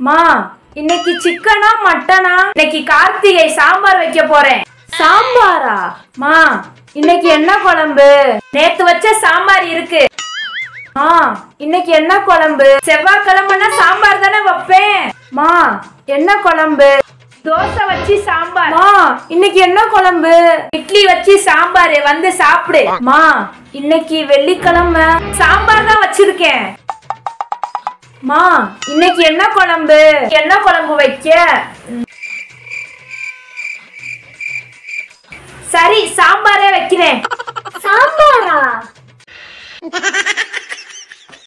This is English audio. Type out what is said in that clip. Ma, inneki chickena mattana? Inneki Karthigai sambar vekka poren. Sambara? Ma, inneki enna kolambu? Nethu vacha sambar irukku. Ma, inneki enna kolambu? Sevva kalamana sambar thana vappen. Ma, enna kolambu? Dosa vachi sambar. Ma, inneki enna kolambu? Idli vachi sambar vandu saapdu. Ma, inneki vellikalama sambar thaan vechirukken. Ma, inneki enna kolambu vekka? Sari, sambare vekkren. Sambara.